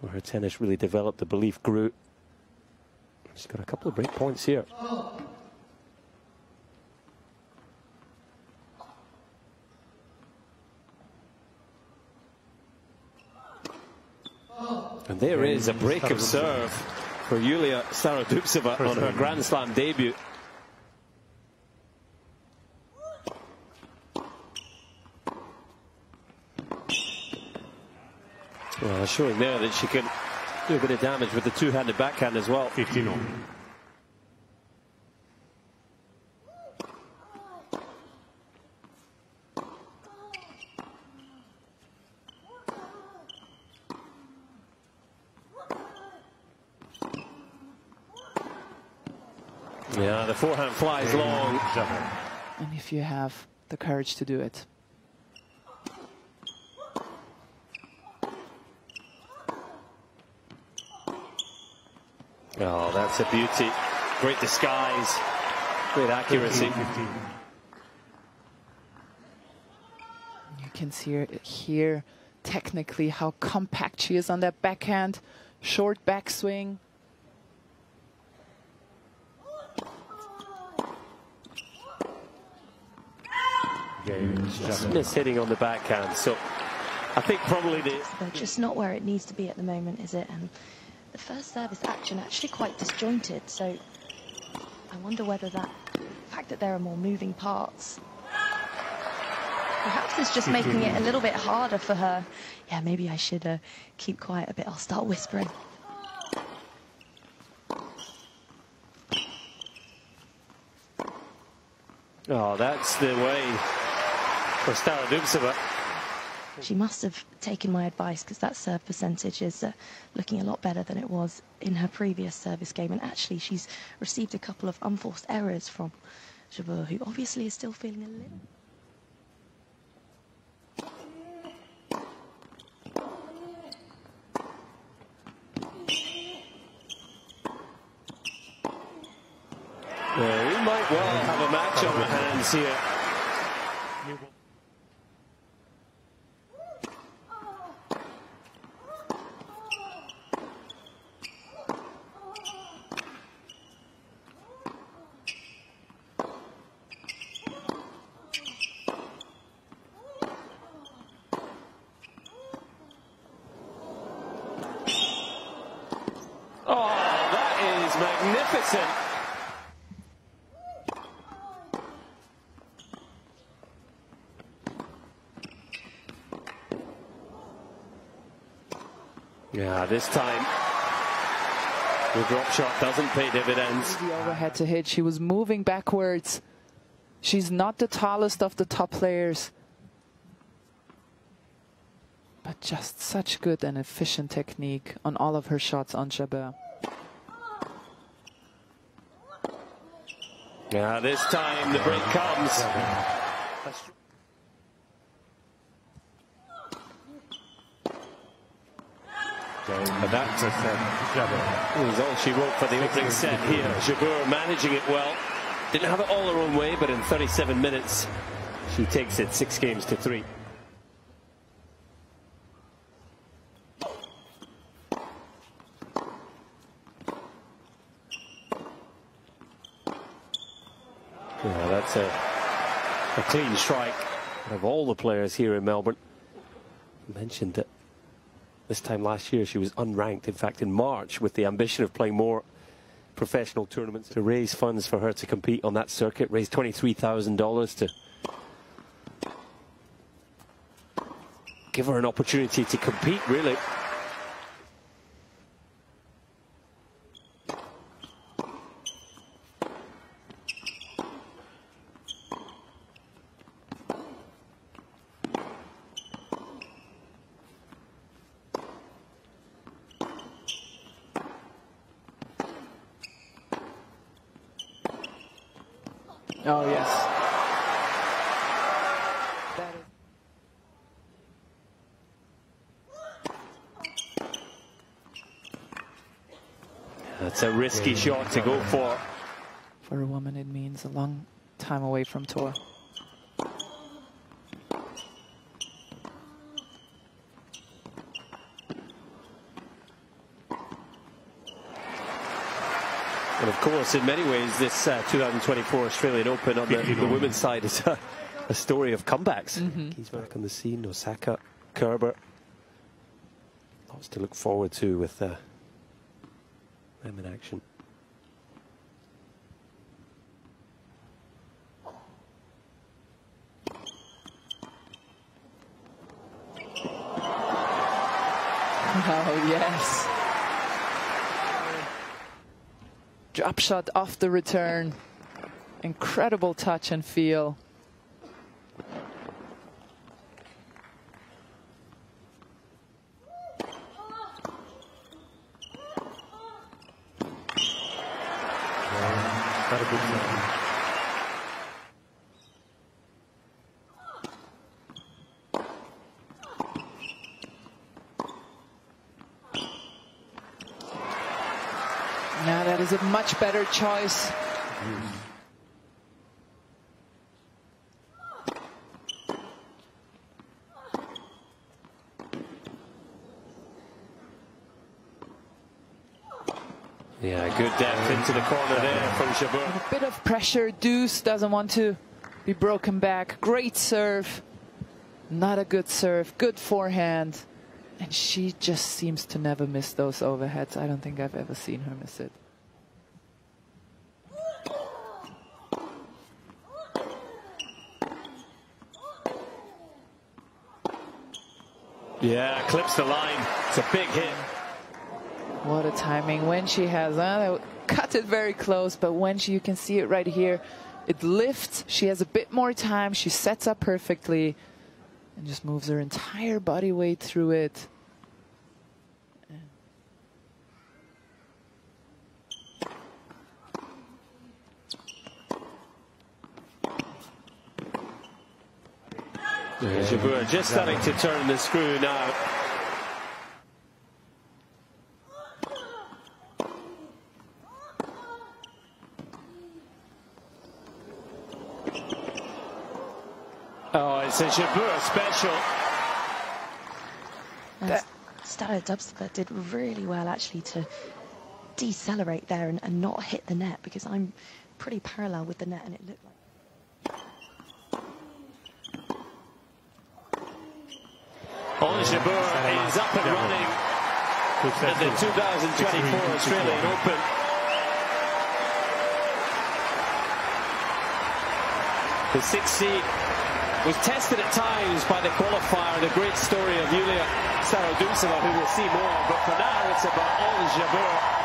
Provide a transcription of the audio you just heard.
where her tennis really developed, the belief grew. She's got a couple of break points here. And there is a break of serve for Yuliia Starodubtseva on her Grand Slam debut. Well, showing there that she can do a bit of damage with the two-handed backhand as well. 15 on. Yeah, the forehand flies long. And if you have the courage to do it. Oh, that's a beauty. Great disguise. Great accuracy. 15. You can see her here technically how compact she is on that backhand. Short backswing. Smith's hitting on the backhand, so I think probably the... They're just not where it needs to be at the moment, is it? And the first service action actually quite disjointed, so I wonder whether that fact that there are more moving parts perhaps is just making it a little bit harder for her. Yeah, maybe I should keep quiet a bit. I'll start whispering. Oh, that's the way for Starodubtseva. She must have taken my advice, because that serve percentage is looking a lot better than it was in her previous service game. And actually, she's received a couple of unforced errors from Jabeur, who obviously is still feeling a little... Yeah, we might well have a match on the hands here. Oh, that is magnificent. Yeah, this time the drop shot doesn't pay dividends. The overhead to hit. She was moving backwards. She's not the tallest of the top players, but just such good and efficient technique on all of her shots on Jabeur. Yeah, this time the break comes. And that's all she wrote for the opening set here. Jabeur managing it well. Didn't have it all her own way, but in 37 minutes, she takes it 6 games to 3. Yeah, that's a clean strike out of all the players here in Melbourne. I mentioned that this time last year she was unranked, in fact in March, with the ambition of playing more professional tournaments to raise funds for her to compete on that circuit, raise $23,000 to give her an opportunity to compete, really. Oh, yes. That is... That's a risky shot to go for. For a woman, it means a long time away from tour. And of course, in many ways, this 2024 Australian Open on the women's side is a story of comebacks. He's back on the scene, Osaka, Kerber. Lots to look forward to with them in action. Oh, yes. Drop shot off the return. Incredible touch and feel. Now that is a much better choice. Yeah, good depth into the corner there from Jabeur. A bit of pressure. Deuce doesn't want to be broken back. Great serve. Not a good serve. Good forehand. And she just seems to never miss those overheads. I don't think I've ever seen her miss it. Yeah, clips the line. It's a big hit. What a timing when she has. Cut it very close, but when she, you can see it right here. It lifts. She has a bit more time. She sets up perfectly. And just moves her entire body weight through it. Jabeur just starting to turn the screw now. Oh, it's a Jabeur special. Starodubtseva did really well, actually, to decelerate there and not hit the net, because I'm pretty parallel with the net, and it looked like... Ons Jabeur is up and running at the 2024 Australian Open. The sixth seed was tested at times by the qualifier, the great story of Yuliia Starodubtseva, who we'll see more of. But for now, it's about Ons Jabeur.